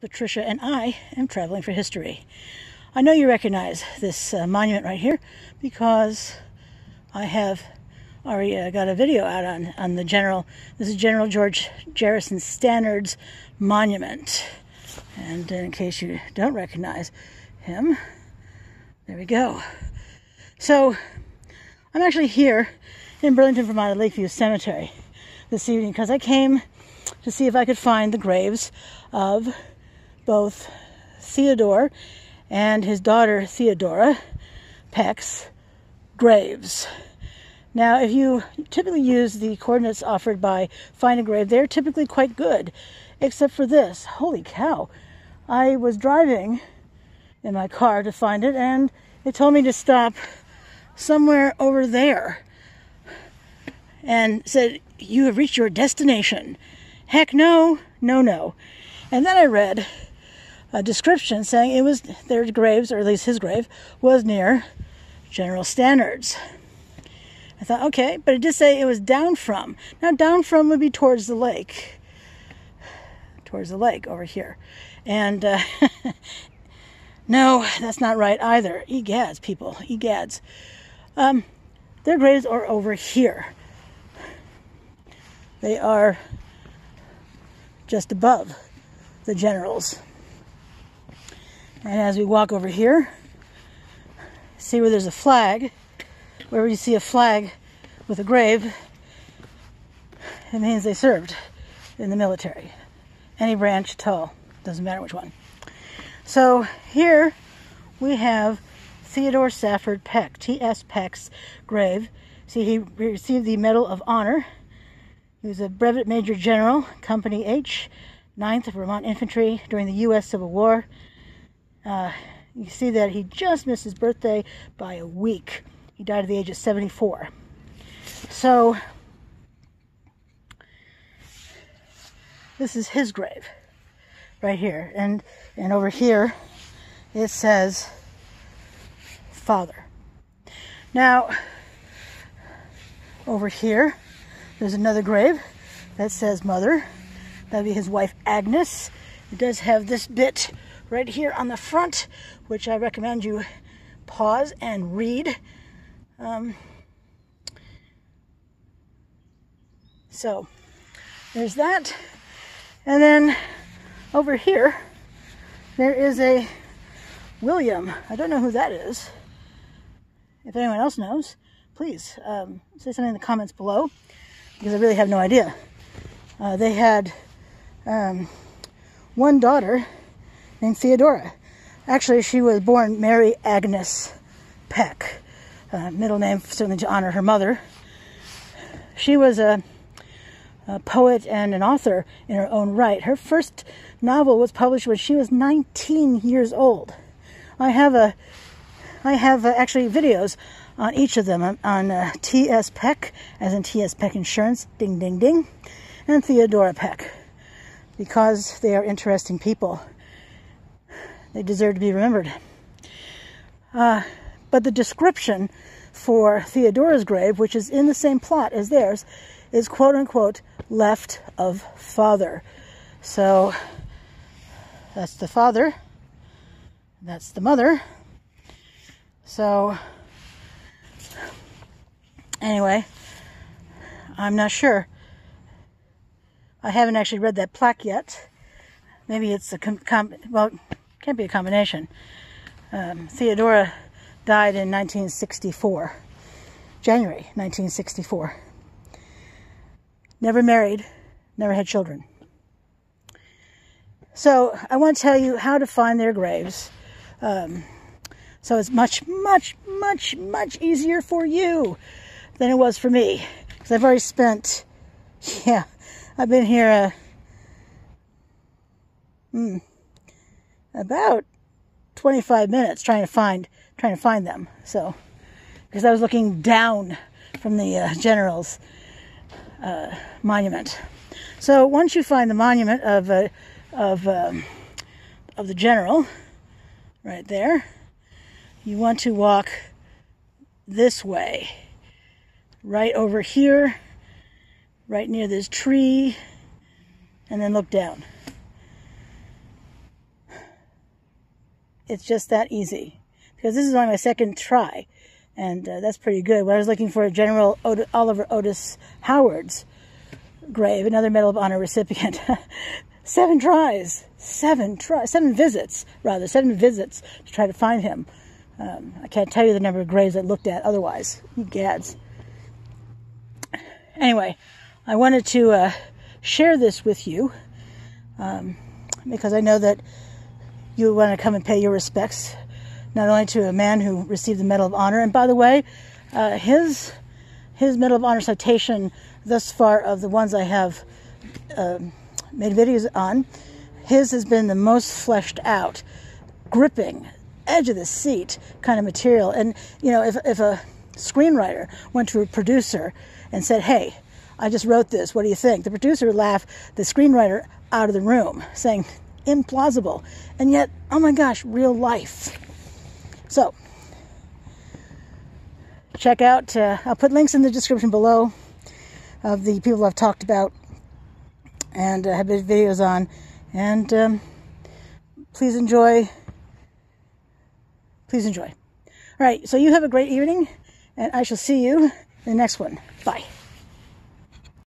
Patricia, and I am traveling for history. I know you recognize this monument right here because I have already got a video out on the general. This is General George Jerrison Stannard's monument. And in case you don't recognize him, there we go. So I'm actually here in Burlington, Vermont, at Lakeview Cemetery this evening because I came to see if I could find the graves of both Theodore and his daughter Theodora Peck's graves. Now, if you typically use the coordinates offered by Find a Grave, they're typically quite good, except for this. Holy cow! I was driving in my car to find it, and it told me to stop somewhere over there and said, "You have reached your destination." Heck no, no, no. And then I read a description saying it was their graves, or at least his grave, was near General Stannard's. I thought, okay, but it did say it was down from. Now, down from would be towards the lake over here. And no, that's not right either. Egads, people, egads. Their graves are over here. They are just above the general's. And as we walk over here, see where there's a flag. Wherever you see a flag with a grave, it means they served in the military. Any branch at all, doesn't matter which one. So here we have Theodore Safford Peck, T.S. Peck's grave. See, he received the Medal of Honor. He was a Brevet Major General, Company H, 9th of Vermont Infantry during the U.S. Civil War. You see that he just missed his birthday by a week. He died at the age of 74. So, this is his grave right here. And over here, it says, Father. Now, over here, there's another grave that says Mother. That would be his wife, Agnes. It does have this bit right here on the front, which I recommend you pause and read. So there's that, and then over here there is a William. I don't know who that is. If anyone else knows, please say something in the comments below, because I really have no idea. They had one daughter named Theodora. Actually, she was born Mary Agnes Peck. Middle name, certainly to honor her mother. She was a poet and an author in her own right. Her first novel was published when she was 19 years old. I have actually videos on each of them, on T.S. Peck, as in T.S. Peck Insurance, ding, ding, ding, and Theodora Peck, because they are interesting people. They deserve to be remembered. But the description for Theodora's grave, which is in the same plot as theirs, is quote-unquote left of father. So that's the father, that's the mother. So anyway, I'm not sure. I haven't actually read that plaque yet. Maybe it's a, well, it can't be a combination. Theodora died in 1964, January 1964. Never married, never had children. So I want to tell you how to find their graves. So it's much, much, much, much easier for you than it was for me. Because I've already spent, yeah, I've been here about 25 minutes trying to find them. So, because I was looking down from the general's monument. So once you find the monument of the general right there, you want to walk this way, right over here, right near this tree, and then look down. It's just that easy. Because this is only my second try, and that's pretty good. When I was looking for General Oliver Otis Howard's grave, another Medal of Honor recipient, 7 visits to try to find him. I can't tell you the number of graves I looked at otherwise. Gads. Anyway, I wanted to share this with you because I know that you want to come and pay your respects, not only to a man who received the Medal of Honor, and by the way, his Medal of Honor citation thus far of the ones I have made videos on, his has been the most fleshed out, gripping, edge of the seat kind of material. And you know, if a screenwriter went to a producer and said, "Hey, I just wrote this, what do you think?" the producer would laugh the screenwriter out of the room, saying, implausible. And yet, oh my gosh, real life. So, check out, I'll put links in the description below of the people I've talked about and have made videos on. And please enjoy. Please enjoy. All right, so you have a great evening, and I shall see you in the next one. Bye.